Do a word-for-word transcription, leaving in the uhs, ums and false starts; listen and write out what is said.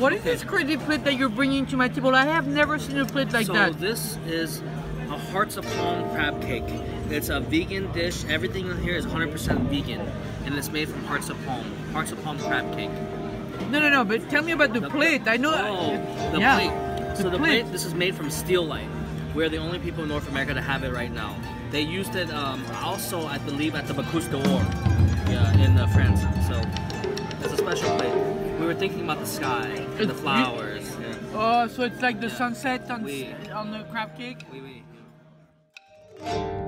What is this crazy plate that you're bringing to my table? I have never seen a plate like so that. So this is a hearts of palm crab cake. It's a vegan dish. Everything in here is one hundred percent vegan, and it's made from hearts of palm. Hearts of palm crab cake. No, no, no. But tell me about the, the plate. I know. Oh, the yeah. plate. So the, the plate. plate. This is made from Steelite. We're the only people in North America to have it right now. They used it um, also, I believe, at the Bocuse d'Or yeah, in uh, France. So it's a special plate. We were thinking about the sky and it, the flowers. You, yeah. Oh, so it's like the yeah. sunset on, we, on the crab cake? We, we.